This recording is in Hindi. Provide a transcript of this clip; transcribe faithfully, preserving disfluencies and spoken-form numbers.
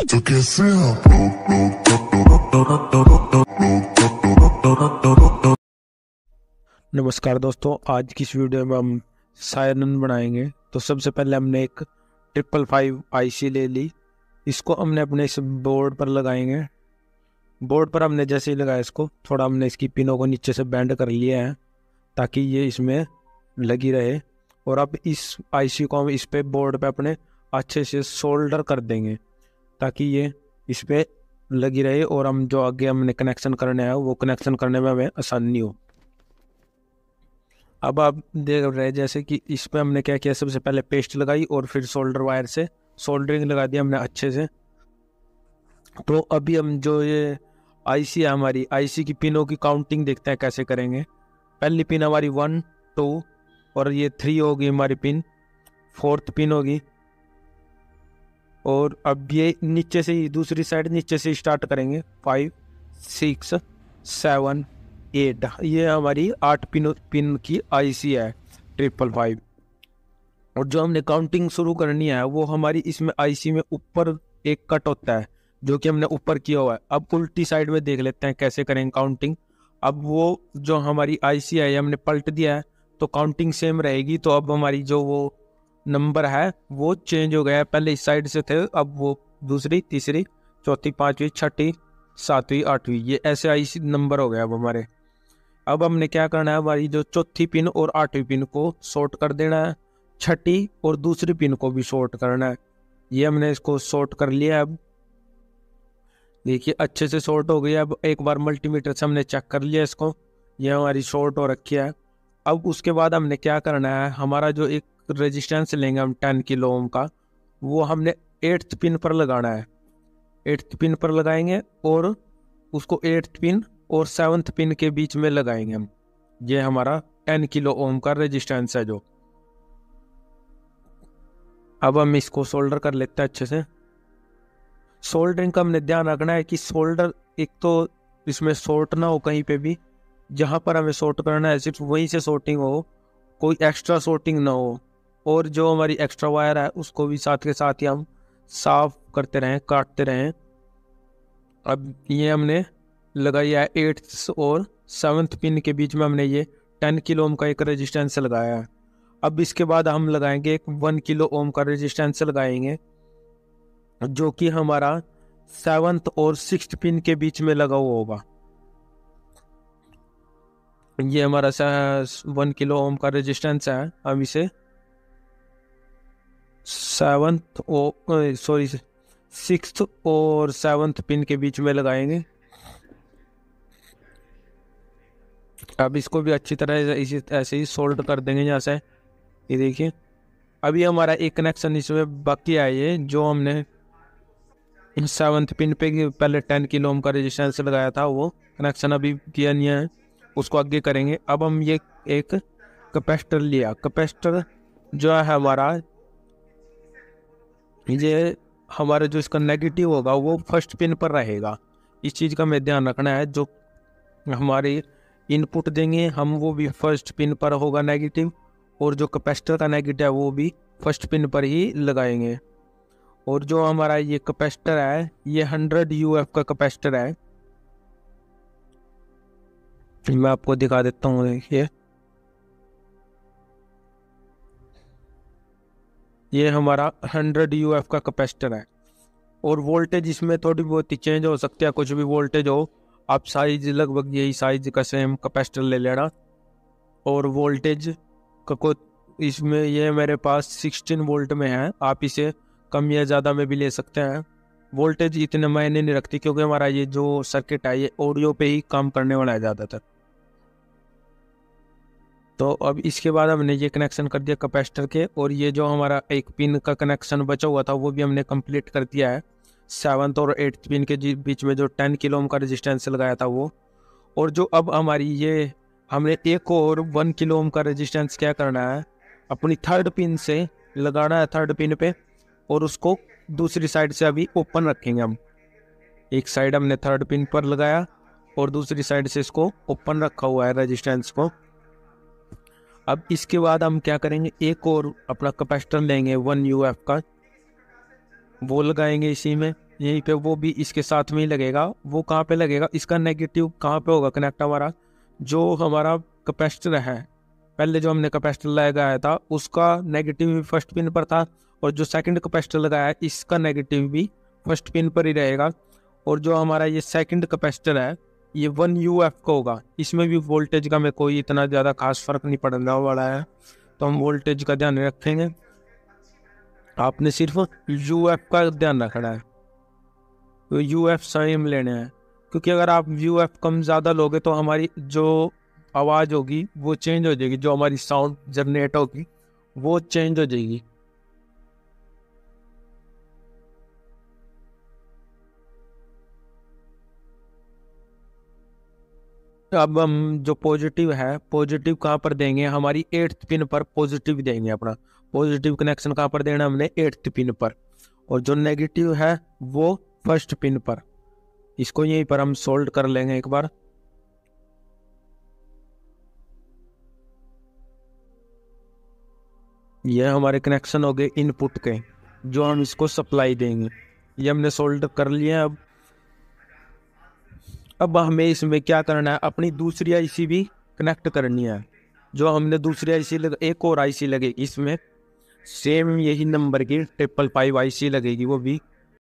तो कैसे आप लोग? नमस्कार दोस्तों, आज की इस वीडियो में हम सायरन बनाएंगे। तो सबसे पहले हमने एक ट्रिपल फाइव आईसी ले ली, इसको हमने अपने इस बोर्ड पर लगाएंगे। बोर्ड पर हमने जैसे ही लगाया इसको थोड़ा हमने इसकी पिनों को नीचे से बैंड कर लिया है ताकि ये इसमें लगी रहे। और अब इस आईसी को हम इस पे बोर्ड पे अपने अच्छे से सोल्डर कर देंगे ताकि ये इस पर लगी रहे और हम जो आगे हमने कनेक्शन करने है वो कनेक्शन करने में हमें आसानी हो। अब आप देख रहे जैसे कि इस पर हमने क्या किया, सबसे पहले पेस्ट लगाई और फिर सोल्डर वायर से सोल्डरिंग लगा दिया हमने अच्छे से। तो अभी हम जो ये आईसी है हमारी आईसी की पिनों की काउंटिंग देखते हैं कैसे करेंगे। पहली पिन हमारी वन टू और ये थ्री होगी हमारी पिन, फोर्थ पिन होगी। और अब ये नीचे से ही दूसरी साइड नीचे से स्टार्ट करेंगे, फाइव सिक्स सेवन एट, ये हमारी आठ पिन पिन की आईसी है ट्रिपल फाइव। और जो हमने काउंटिंग शुरू करनी है वो हमारी इसमें आईसी में ऊपर एक कट होता है जो कि हमने ऊपर किया हुआ है। अब उल्टी साइड में देख लेते हैं कैसे करेंगे काउंटिंग। अब वो जो हमारी आईसी है हमने पलट दिया है तो काउंटिंग सेम रहेगी। तो अब हमारी जो वो नंबर है वो चेंज हो गया है, पहले इस साइड से थे अब वो दूसरी तीसरी चौथी पांचवी छठी सातवीं आठवीं, ये ऐसे आईसी नंबर हो गया अब हमारे। अब हमने क्या करना है, हमारी जो चौथी पिन और आठवीं पिन को शॉर्ट कर देना है, छठी और दूसरी पिन को भी शॉर्ट करना है। ये हमने इसको शॉर्ट कर लिया, अब देखिए अच्छे से शॉर्ट हो गई। अब एक बार मल्टीमीटर से हमने चेक कर लिया इसको, ये हमारी शॉर्ट हो रखी है। अब उसके बाद हमने क्या करना है, हमारा जो एक रेजिस्टेंस लेंगे हम टेन किलो ओम का वो हमने एट्थ पिन पर लगाना है, एट्थ पिन पर लगाएंगे और उसको एट्थ पिन और सेवन्थ पिन के बीच में लगाएंगे हम। ये हमारा टेन किलो ओम का रेजिस्टेंस है जो। अब हम इसको सोल्डर कर लेते हैं अच्छे से। सोल्डरिंग का हमने ध्यान रखना है कि सोल्डर एक तो इसमें शॉर्ट ना हो कहीं पे भी, जहाँ पर हमें शॉर्ट करना है सिर्फ वहीं से शॉर्टिंग हो, कोई एक्स्ट्रा शॉर्टिंग ना हो। और जो हमारी एक्स्ट्रा वायर है उसको भी साथ के साथ ही हम साफ करते रहें, काटते रहें। अब ये हमने लगाया है एट्थ और सेवन्थ पिन के बीच में, हमने ये टेन किलो ओम का एक रेजिस्टेंस लगाया है। अब इसके बाद हम लगाएंगे एक वन किलो ओम का रेजिस्टेंस लगाएंगे जो कि हमारा सेवन्थ और सिक्स्थ पिन के बीच में लगा हुआ होगा। ये हमारा सा वन किलो ओम का रेजिस्टेंस है, हम इसे सेवन्थ ओ सॉरी सिक्स्थ और सेवन्थ पिन के बीच में लगाएंगे। अब इसको भी अच्छी तरह इसी ऐसे ही सोल्ड कर देंगे यहाँ से। ये देखिए अभी हमारा एक कनेक्शन इसमें बाकी है, ये जो हमने सेवन्थ पिन पे पहले टेन किलो ओम का रेजिस्टेंस लगाया था वो कनेक्शन अभी किया नहीं है, उसको आगे करेंगे। अब हम ये एक कैपेसिटर लिया, कैपेसिटर जो है हमारा ये हमारा जो इसका नेगेटिव होगा वो फर्स्ट पिन पर रहेगा। इस चीज़ का हमें ध्यान रखना है, जो हमारे इनपुट देंगे हम वो भी फर्स्ट पिन पर होगा नेगेटिव, और जो कैपेसिटर का नेगेटिव है वो भी फर्स्ट पिन पर ही लगाएंगे। और जो हमारा ये कैपेसिटर है ये हंड्रेड यू एफ का कैपेसिटर है, मैं आपको दिखा देता हूँ। देखिए ये हमारा हंड्रेड यू एफ का कैपेसिटर है। और वोल्टेज इसमें थोड़ी बहुत ही चेंज हो सकती है, कुछ भी वोल्टेज हो, आप साइज लगभग यही साइज का सेम कैपेसिटर ले लेना। और वोल्टेज का को इसमें ये मेरे पास सिक्सटीन वोल्ट में है, आप इसे कम या ज़्यादा में भी ले सकते हैं। वोल्टेज इतने मायने नहीं रखती क्योंकि हमारा ये जो सर्किट है ये ऑडियो पे ही काम करने वाला है ज़्यादातर। तो अब इसके बाद हमने ये कनेक्शन कर दिया कैपेसिटर के, और ये जो हमारा एक पिन का कनेक्शन बचा हुआ था वो भी हमने कंप्लीट कर दिया है, सेवन्थ और एट्थ पिन के बीच में जो टेन किलो ओम का रेजिस्टेंस लगाया था वो। और जो अब हमारी ये हमने एक और वन किलो ओम का रेजिस्टेंस क्या करना है, अपनी थर्ड पिन से लगाना है थर्ड पिन पे, और उसको दूसरी साइड से अभी ओपन रखेंगे हम। एक साइड हमने थर्ड पिन पर लगाया और दूसरी साइड से इसको ओपन रखा हुआ है रेजिस्टेंस को। अब इसके बाद हम क्या करेंगे, एक और अपना कैपेसिटर लेंगे वन यू एफ का, वो लगाएंगे इसी में। यहीं पे वो भी इसके साथ में ही लगेगा। वो कहाँ पे लगेगा, इसका नेगेटिव कहाँ पे होगा कनेक्ट, हमारा जो हमारा कैपेसिटर है, पहले जो हमने कैपेसिटर लगाया था उसका नेगेटिव भी फर्स्ट पिन पर था, और जो सेकंड कैपेसिटर लगाया है इसका नेगेटिव भी फर्स्ट पिन पर ही रहेगा। और जो हमारा ये सेकंड कैपेसिटर है ये वन यू एफ का होगा, इसमें भी वोल्टेज का में कोई इतना ज़्यादा खास फर्क नहीं पड़ने वाला है, तो हम वोल्टेज का ध्यान रखेंगे। आपने सिर्फ यू एफ का ध्यान रखना है, तो यू एफ सेम लेने हैं, क्योंकि अगर आप यू एफ कम ज़्यादा लोगे तो हमारी जो आवाज़ होगी वो चेंज हो जाएगी, जो हमारी साउंड जनरेट होगी वो चेंज हो जाएगी। अब हम जो पॉजिटिव है, पॉजिटिव कहाँ पर देंगे, हमारी एट्थ पिन पर पॉजिटिव देंगे। अपना पॉजिटिव कनेक्शन कहाँ पर देना, हमने एट्थ पिन पर, और जो नेगेटिव है वो फर्स्ट पिन पर। इसको यहीं पर हम सोल्ड कर लेंगे एक बार। यह हमारे कनेक्शन हो गए इनपुट के, जो हम इसको सप्लाई देंगे। ये हमने सोल्ड कर लिया। अब अब हमें इसमें क्या करना है, अपनी दूसरी आईसी भी कनेक्ट करनी है। जो हमने दूसरी आईसी लग, एक और आईसी लगेगी इसमें, सेम यही नंबर की ट्रिपल फाइव आईसी लगेगी, वो भी